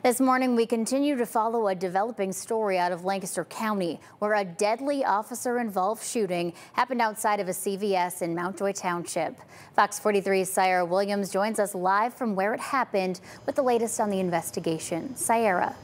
This morning, we continue to follow a developing story out of Lancaster County, where a deadly officer-involved shooting happened outside of a CVS in Mount Joy Township. Fox 43's Sierra Williams joins us live from where it happened with the latest on the investigation. Sierra.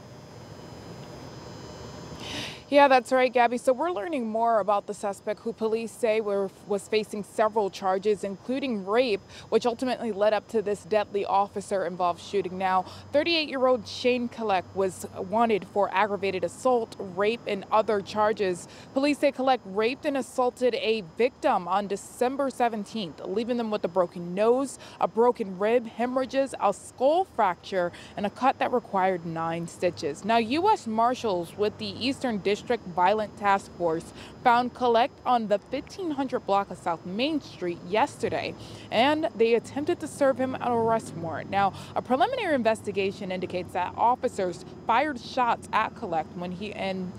Yeah, that's right, Gabby. So we're learning more about the suspect, who police say was facing several charges, including rape, which ultimately led up to this deadly officer-involved shooting. Now, 38-year-old Shane Kelec was wanted for aggravated assault, rape, and other charges. Police say Kelec raped and assaulted a victim on December 17th, leaving them with a broken nose, a broken rib, hemorrhages, a skull fracture, and a cut that required 9 stitches. Now, U.S. Marshals with the Eastern District Violent Task Force found Kelec on the 1500 block of South Main Street yesterday, and they attempted to serve him an arrest warrant. Now, a preliminary investigation indicates that officers fired shots at Kelec when he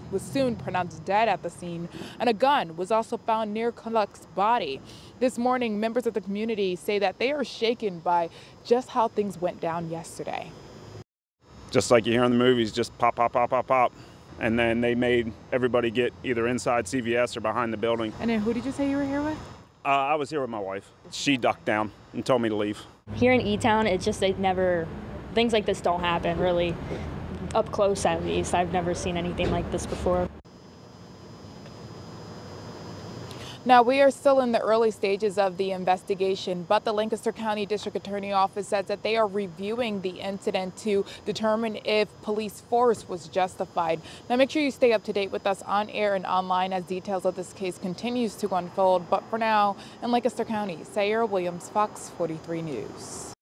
was soon pronounced dead at the scene, and a gun was also found near Kellec's body. This morning, members of the community say that they are shaken by just how things went down yesterday. Just like you hear in the movies, just pop, pop, pop, pop, pop. And then they made everybody get either inside CVS or behind the building. And then who did you say you were here with? I was here with my wife. She ducked down and told me to leave. Here in E-Town, it's just things like this don't happen, really. Up close, at least. I've never seen anything like this before. Now, we are still in the early stages of the investigation, but the Lancaster County District Attorney Office says that they are reviewing the incident to determine if police force was justified. Now, make sure you stay up to date with us on air and online as details of this case continues to unfold. But for now, in Lancaster County, Sierra Williams, Fox 43 News.